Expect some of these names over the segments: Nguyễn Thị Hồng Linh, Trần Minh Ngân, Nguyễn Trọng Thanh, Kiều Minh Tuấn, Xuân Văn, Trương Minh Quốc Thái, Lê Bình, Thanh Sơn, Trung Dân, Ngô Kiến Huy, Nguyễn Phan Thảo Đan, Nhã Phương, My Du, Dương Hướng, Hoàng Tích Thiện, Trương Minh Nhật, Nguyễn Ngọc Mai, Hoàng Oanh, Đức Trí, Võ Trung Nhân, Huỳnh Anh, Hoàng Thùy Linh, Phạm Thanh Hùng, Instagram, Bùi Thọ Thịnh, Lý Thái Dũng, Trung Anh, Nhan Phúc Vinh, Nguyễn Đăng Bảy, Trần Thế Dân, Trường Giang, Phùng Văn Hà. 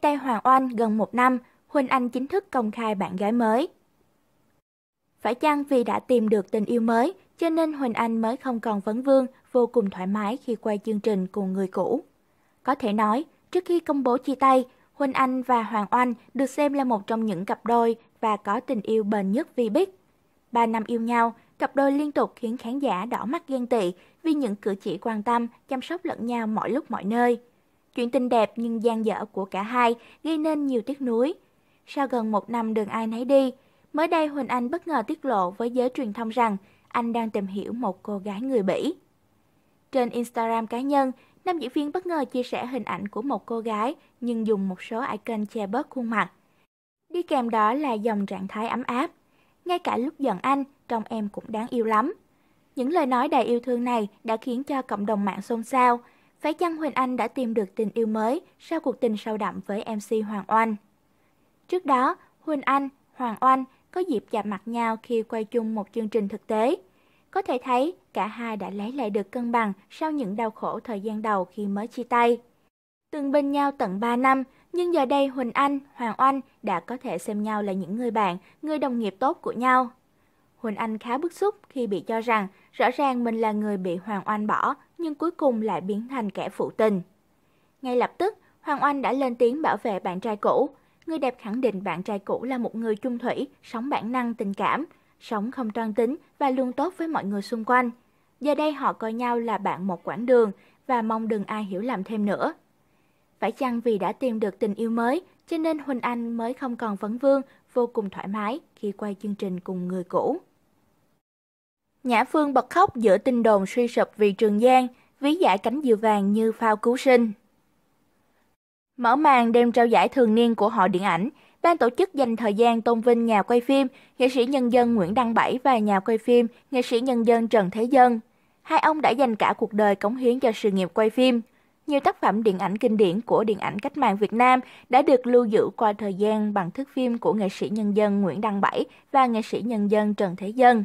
tay Hoàng Oanh gần một năm, Huỳnh Anh chính thức công khai bạn gái mới. Phải chăng vì đã tìm được tình yêu mới, cho nên Huỳnh Anh mới không còn vấn vương, vô cùng thoải mái khi quay chương trình cùng người cũ. Có thể nói, trước khi công bố chia tay, Huỳnh Anh và Hoàng Oanh được xem là một trong những cặp đôi và có tình yêu bền nhất V-Biz. 3 năm yêu nhau, cặp đôi liên tục khiến khán giả đỏ mắt ghen tị vì những cử chỉ quan tâm, chăm sóc lẫn nhau mọi lúc mọi nơi. Chuyện tình đẹp nhưng dang dở của cả hai gây nên nhiều tiếc nuối. Sau gần một năm đường ai nấy đi, mới đây Huỳnh Anh bất ngờ tiết lộ với giới truyền thông rằng anh đang tìm hiểu một cô gái người Bỉ. Trên Instagram cá nhân, nam diễn viên bất ngờ chia sẻ hình ảnh của một cô gái nhưng dùng một số icon che bớt khuôn mặt. Đi kèm đó là dòng trạng thái ấm áp. Ngay cả lúc giận anh, trông em cũng đáng yêu lắm. Những lời nói đầy yêu thương này đã khiến cho cộng đồng mạng xôn xao. Phải chăng Huỳnh Anh đã tìm được tình yêu mới sau cuộc tình sâu đậm với MC Hoàng Oanh? Trước đó, Huỳnh Anh, Hoàng Oanh có dịp chạm mặt nhau khi quay chung một chương trình thực tế. Có thể thấy, cả hai đã lấy lại được cân bằng sau những đau khổ thời gian đầu khi mới chia tay. Từng bên nhau tận 3 năm, nhưng giờ đây Huỳnh Anh, Hoàng Oanh đã có thể xem nhau là những người bạn, người đồng nghiệp tốt của nhau. Huỳnh Anh khá bức xúc khi bị cho rằng rõ ràng mình là người bị Hoàng Oanh bỏ, nhưng cuối cùng lại biến thành kẻ phụ tình. Ngay lập tức, Hoàng Oanh đã lên tiếng bảo vệ bạn trai cũ. Người đẹp khẳng định bạn trai cũ là một người chung thủy, sống bản năng tình cảm, sống không toan tính và luôn tốt với mọi người xung quanh. Giờ đây họ coi nhau là bạn một quãng đường và mong đừng ai hiểu lầm thêm nữa. Phải chăng vì đã tìm được tình yêu mới, cho nên Huỳnh Anh mới không còn vấn vương, vô cùng thoải mái khi quay chương trình cùng người cũ. Nhã Phương bật khóc giữa tin đồn suy sụp vì Trường Giang, ví giải cánh diều vàng như phao cứu sinh. Mở màn đêm trao giải thường niên của Hội Điện ảnh, ban tổ chức dành thời gian tôn vinh nhà quay phim, nghệ sĩ nhân dân Nguyễn Đăng Bảy và nhà quay phim, nghệ sĩ nhân dân Trần Thế Dân. Hai ông đã dành cả cuộc đời cống hiến cho sự nghiệp quay phim. Nhiều tác phẩm điện ảnh kinh điển của điện ảnh cách mạng Việt Nam đã được lưu giữ qua thời gian bằng thước phim của nghệ sĩ nhân dân Nguyễn Đăng Bảy và nghệ sĩ nhân dân Trần Thế Dân.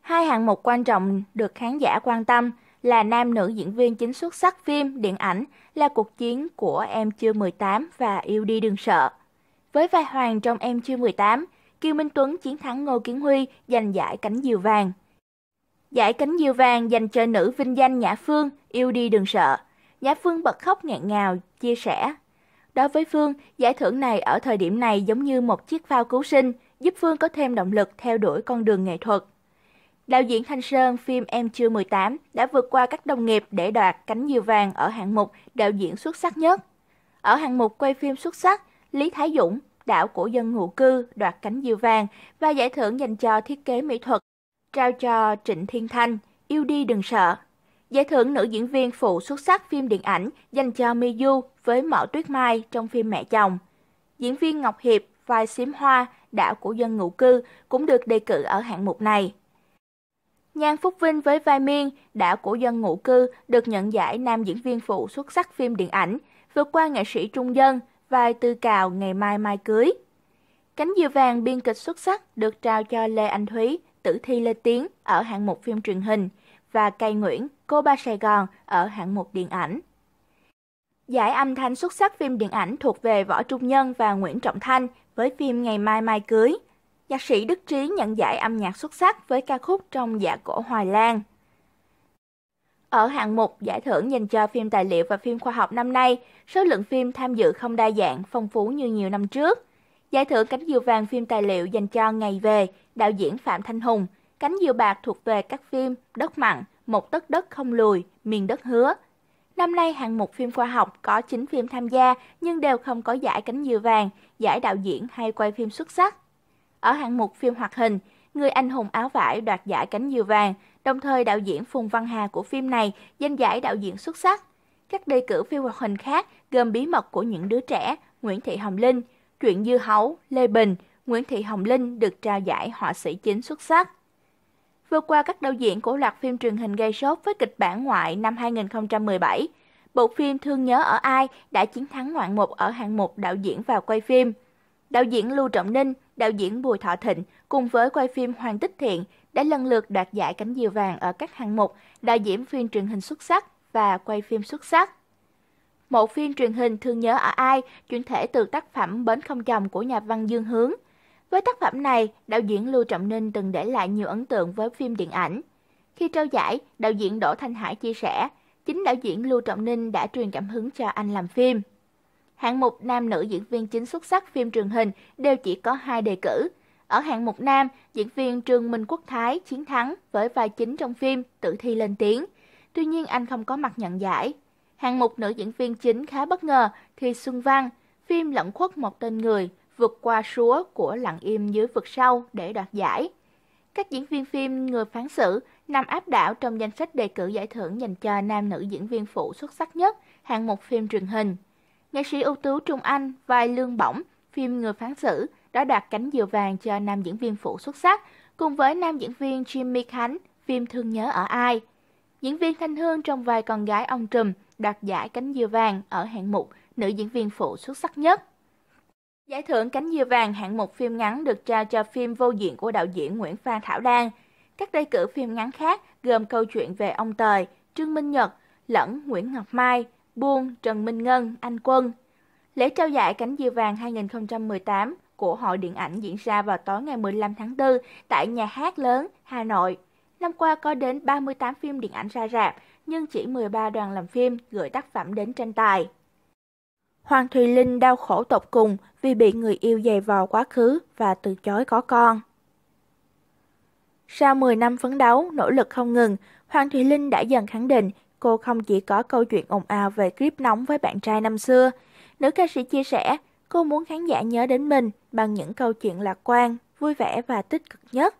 Hai hạng mục quan trọng được khán giả quan tâm là nam nữ diễn viên chính xuất sắc phim, điện ảnh là cuộc chiến của Em Chưa 18 và Yêu Đi Đừng Sợ. Với vai Hoàng trong Em Chưa 18, Kiều Minh Tuấn chiến thắng Ngô Kiến Huy giành giải cánh diều vàng. Giải cánh diều vàng dành cho nữ vinh danh Nhã Phương, Yêu Đi Đừng Sợ. Nhã Phương bật khóc nghẹn ngào, chia sẻ. Đối với Phương, giải thưởng này ở thời điểm này giống như một chiếc phao cứu sinh, giúp Phương có thêm động lực theo đuổi con đường nghệ thuật. Đạo diễn Thanh Sơn phim Em Chưa 18 đã vượt qua các đồng nghiệp để đoạt cánh diều vàng ở hạng mục đạo diễn xuất sắc nhất. Ở hạng mục quay phim xuất sắc, Lý Thái Dũng, Đảo của dân ngụ cư đoạt cánh diều vàng và giải thưởng dành cho thiết kế mỹ thuật trao cho Trịnh Thiên Thanh, Yêu Đi Đừng Sợ. Giải thưởng nữ diễn viên phụ xuất sắc phim điện ảnh dành cho My Du với Mỏ Tuyết Mai trong phim Mẹ Chồng. Diễn viên Ngọc Hiệp, vai Xiêm Hoa, Đảo của dân ngụ cư cũng được đề cử ở hạng mục này. Nhan Phúc Vinh với vai Miên, Đảo của dân ngụ cư được nhận giải nam diễn viên phụ xuất sắc phim điện ảnh, vượt qua nghệ sĩ Trung Dân, vai Tư Cào Ngày Mai Mai Cưới. Cánh diều vàng biên kịch xuất sắc được trao cho Lê Anh Thúy, Tử Thi Lê Tiến ở hạng mục phim truyền hình và Cây Nguyễn, Cô Ba Sài Gòn ở hạng mục điện ảnh. Giải âm thanh xuất sắc phim điện ảnh thuộc về Võ Trung Nhân và Nguyễn Trọng Thanh với phim Ngày Mai Mai Cưới. Nhạc sĩ Đức Trí nhận giải âm nhạc xuất sắc với ca khúc Trong Dạ Cổ Hoài Lan. Ở hạng mục giải thưởng dành cho phim tài liệu và phim khoa học năm nay, số lượng phim tham dự không đa dạng, phong phú như nhiều năm trước. Giải thưởng cánh diều vàng phim tài liệu dành cho Ngày Về, đạo diễn Phạm Thanh Hùng. Cánh diều bạc thuộc về các phim Đất Mặn, Một Tấc Đất Không Lùi, Miền Đất Hứa. Năm nay, hạng mục phim khoa học có 9 phim tham gia nhưng đều không có giải cánh diều vàng, giải đạo diễn hay quay phim xuất sắc. Ở hạng mục phim hoạt hình, Người Anh Hùng Áo Vải đoạt giải cánh diều vàng, đồng thời đạo diễn Phùng Văn Hà của phim này giành giải đạo diễn xuất sắc. Các đề cử phim hoạt hình khác gồm Bí Mật Của Những Đứa Trẻ, Nguyễn Thị Hồng Linh, Chuyện Dưa Hấu, Lê Bình, Nguyễn Thị Hồng Linh được trao giải họa sĩ chính xuất sắc. Vừa qua, các đạo diễn của loạt phim truyền hình gây sốt với kịch bản ngoại năm 2017, bộ phim Thương Nhớ Ở Ai đã chiến thắng ngoạn mục ở hạng mục đạo diễn và quay phim. Đạo diễn Lưu Trọng Ninh, đạo diễn Bùi Thọ Thịnh cùng với quay phim Hoàng Tích Thiện đã lần lượt đoạt giải cánh diều vàng ở các hạng mục đạo diễn phim truyền hình xuất sắc và quay phim xuất sắc. Một phim truyền hình Thương Nhớ Ở Ai, chuyển thể từ tác phẩm Bến Không Chồng của nhà văn Dương Hướng. Với tác phẩm này, đạo diễn Lưu Trọng Ninh từng để lại nhiều ấn tượng với phim điện ảnh. Khi trao giải, đạo diễn Đỗ Thanh Hải chia sẻ, chính đạo diễn Lưu Trọng Ninh đã truyền cảm hứng cho anh làm phim. Hạng mục nam nữ diễn viên chính xuất sắc phim truyền hình đều chỉ có 2 đề cử. Ở hạng mục nam, diễn viên Trương Minh Quốc Thái chiến thắng với vai chính trong phim Tự Thi Lên Tiếng. Tuy nhiên anh không có mặt nhận giải. Hạng mục nữ diễn viên chính khá bất ngờ thì Xuân Văn, phim Lẩn Khuất Một Tên Người, vượt qua súa của Lặng Im Dưới Vực Sâu để đoạt giải. Các diễn viên phim Người Phán Xử nằm áp đảo trong danh sách đề cử giải thưởng dành cho nam nữ diễn viên phụ xuất sắc nhất hạng mục phim truyền hình. Nghệ sĩ ưu tú Trung Anh vai Lương Bổng, phim Người Phán Xử đã đoạt cánh diều vàng cho nam diễn viên phụ xuất sắc, cùng với nam diễn viên Jimmy Khánh, phim Thương Nhớ Ở Ai. Diễn viên Thanh Hương trong vai Con Gái Ông Trùm đoạt giải cánh diều vàng ở hạng mục nữ diễn viên phụ xuất sắc nhất. Giải thưởng cánh diều vàng hạng mục phim ngắn được trao cho phim Vô Diện của đạo diễn Nguyễn Phan Thảo Đan. Các đề cử phim ngắn khác gồm Câu Chuyện Về Ông Tời, Trương Minh Nhật, Lẫn, Nguyễn Ngọc Mai, Buông, Trần Minh Ngân, Anh Quân. Lễ trao giải cánh diều vàng 2018 của Hội Điện ảnh diễn ra vào tối ngày 15 tháng 4 tại Nhà hát lớn Hà Nội. Năm qua có đến 38 phim điện ảnh ra rạp, nhưng chỉ 13 đoàn làm phim gửi tác phẩm đến tranh tài. Hoàng Thùy Linh đau khổ tột cùng vì bị người yêu giày vò quá khứ và từ chối có con. Sau 10 năm phấn đấu, nỗ lực không ngừng, Hoàng Thùy Linh đã dần khẳng định cô không chỉ có câu chuyện ồn ào về clip nóng với bạn trai năm xưa. Nữ ca sĩ chia sẻ, cô muốn khán giả nhớ đến mình bằng những câu chuyện lạc quan, vui vẻ và tích cực nhất.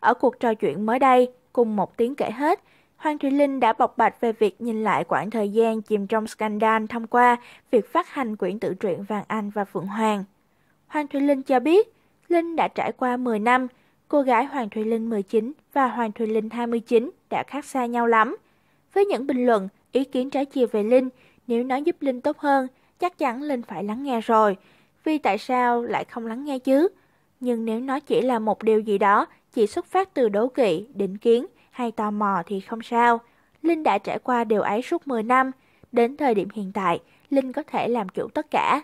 Ở cuộc trò chuyện mới đây, cùng Một Tiếng Kể Hết, Hoàng Thùy Linh đã bộc bạch về việc nhìn lại quãng thời gian chìm trong scandal thông qua việc phát hành quyển tự truyện Vàng Anh và Phượng Hoàng. Hoàng Thùy Linh cho biết, Linh đã trải qua 10 năm, cô gái Hoàng Thùy Linh 19 và Hoàng Thùy Linh 29 đã khác xa nhau lắm. Với những bình luận, ý kiến trái chiều về Linh, nếu nó giúp Linh tốt hơn, chắc chắn Linh phải lắng nghe rồi, vì tại sao lại không lắng nghe chứ? Nhưng nếu nó chỉ là một điều gì đó, chỉ xuất phát từ đố kỵ, định kiến hay tò mò thì không sao. Linh đã trải qua điều ấy suốt 10 năm. Đến thời điểm hiện tại, Linh có thể làm chủ tất cả.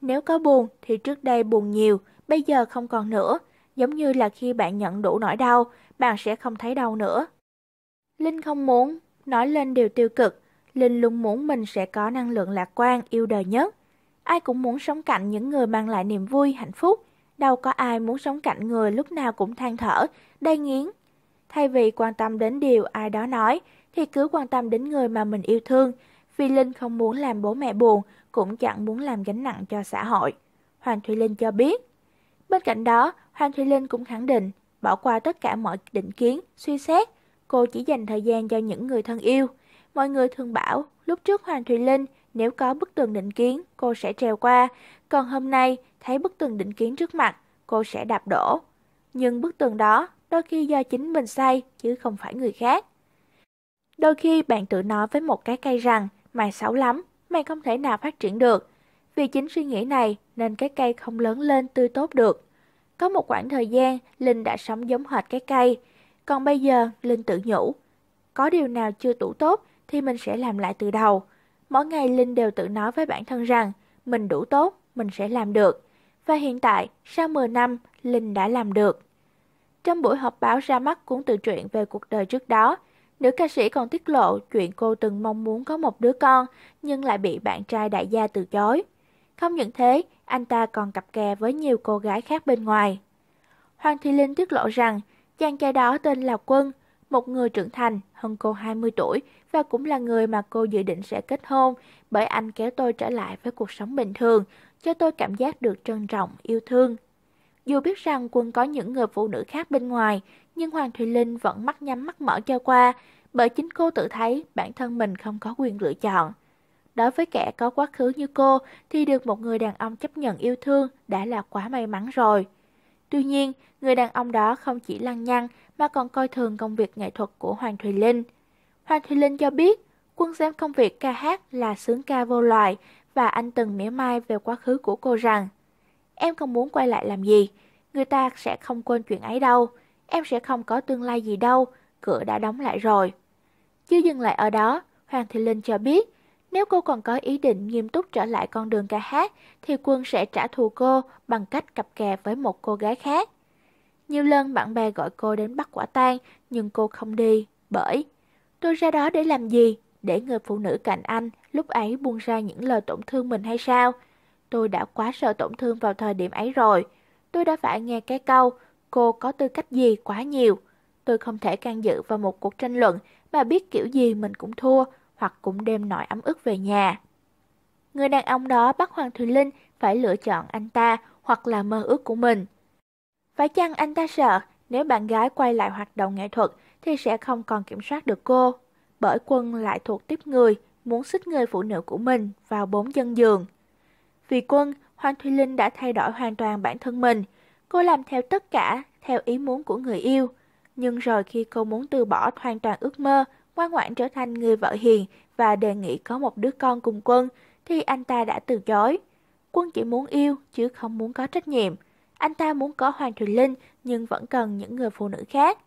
Nếu có buồn thì trước đây buồn nhiều, bây giờ không còn nữa. Giống như là khi bạn nhận đủ nỗi đau, bạn sẽ không thấy đau nữa. Linh không muốn nói lên điều tiêu cực. Linh luôn muốn mình sẽ có năng lượng lạc quan, yêu đời nhất. Ai cũng muốn sống cạnh những người mang lại niềm vui, hạnh phúc. Đâu có ai muốn sống cạnh người lúc nào cũng than thở, đay nghiến. Thay vì quan tâm đến điều ai đó nói, thì cứ quan tâm đến người mà mình yêu thương. Vì Linh không muốn làm bố mẹ buồn, cũng chẳng muốn làm gánh nặng cho xã hội. Hoàng Thùy Linh cho biết. Bên cạnh đó, Hoàng Thùy Linh cũng khẳng định, bỏ qua tất cả mọi định kiến, suy xét. Cô chỉ dành thời gian cho những người thân yêu. Mọi người thường bảo, lúc trước Hoàng Thùy Linh, nếu có bức tường định kiến, cô sẽ trèo qua. Còn hôm nay, thấy bức tường định kiến trước mặt, cô sẽ đạp đổ. Nhưng bức tường đó, đôi khi do chính mình xây, chứ không phải người khác. Đôi khi bạn tự nói với một cái cây rằng, mày xấu lắm, mày không thể nào phát triển được. Vì chính suy nghĩ này, nên cái cây không lớn lên tươi tốt được. Có một khoảng thời gian, Linh đã sống giống hệt cái cây. Còn bây giờ, Linh tự nhủ, có điều nào chưa đủ tốt thì mình sẽ làm lại từ đầu. Mỗi ngày Linh đều tự nói với bản thân rằng, mình đủ tốt, mình sẽ làm được. Và hiện tại, sau 10 năm, Linh đã làm được. Trong buổi họp báo ra mắt cuốn tự truyện về cuộc đời trước đó, nữ ca sĩ còn tiết lộ chuyện cô từng mong muốn có một đứa con nhưng lại bị bạn trai đại gia từ chối. Không những thế, anh ta còn cặp kè với nhiều cô gái khác bên ngoài. Hoàng Thùy Linh tiết lộ rằng chàng trai đó tên là Quân, một người trưởng thành hơn cô 20 tuổi và cũng là người mà cô dự định sẽ kết hôn, bởi anh kéo tôi trở lại với cuộc sống bình thường, cho tôi cảm giác được trân trọng, yêu thương. Dù biết rằng Quân có những người phụ nữ khác bên ngoài, nhưng Hoàng Thùy Linh vẫn mắt nhắm mắt mở cho qua, bởi chính cô tự thấy bản thân mình không có quyền lựa chọn. Đối với kẻ có quá khứ như cô thì được một người đàn ông chấp nhận yêu thương đã là quá may mắn rồi. Tuy nhiên, người đàn ông đó không chỉ lăng nhăng mà còn coi thường công việc nghệ thuật của Hoàng Thùy Linh. Hoàng Thùy Linh cho biết, Quân xem công việc ca hát là xướng ca vô loại và anh từng mỉa mai về quá khứ của cô rằng, em không muốn quay lại làm gì, người ta sẽ không quên chuyện ấy đâu, em sẽ không có tương lai gì đâu, cửa đã đóng lại rồi. Chưa dừng lại ở đó, Hoàng Thùy Linh cho biết, Nếu cô còn có ý định nghiêm túc trở lại con đường ca hát, thì Quân sẽ trả thù cô bằng cách cặp kè với một cô gái khác. Nhiều lần bạn bè gọi cô đến bắt quả tang, nhưng cô không đi, bởi tôi ra đó để làm gì? Để người phụ nữ cạnh anh lúc ấy buông ra những lời tổn thương mình hay sao? Tôi đã quá sợ tổn thương vào thời điểm ấy rồi. Tôi đã phải nghe cái câu, cô có tư cách gì quá nhiều. Tôi không thể can dự vào một cuộc tranh luận mà biết kiểu gì mình cũng thua hoặc cũng đem nỗi ấm ức về nhà. Người đàn ông đó bắt Hoàng Thùy Linh phải lựa chọn anh ta hoặc là mơ ước của mình. Phải chăng anh ta sợ nếu bạn gái quay lại hoạt động nghệ thuật thì sẽ không còn kiểm soát được cô? Bởi Quân lại thuộc tiếp người muốn xích người phụ nữ của mình vào bốn chân giường. Vì Quân, Hoàng Thùy Linh đã thay đổi hoàn toàn bản thân mình. Cô làm theo tất cả theo ý muốn của người yêu. Nhưng rồi khi cô muốn từ bỏ hoàn toàn ước mơ, ngoan ngoãn trở thành người vợ hiền và đề nghị có một đứa con cùng Quân, thì anh ta đã từ chối. Quân chỉ muốn yêu chứ không muốn có trách nhiệm. Anh ta muốn có Hoàng Thùy Linh nhưng vẫn cần những người phụ nữ khác.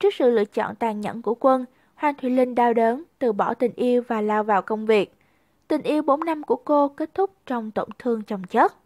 Trước sự lựa chọn tàn nhẫn của Quân, Hoàng Thùy Linh đau đớn, từ bỏ tình yêu và lao vào công việc. Tình yêu 4 năm của cô kết thúc trong tổn thương chồng chất.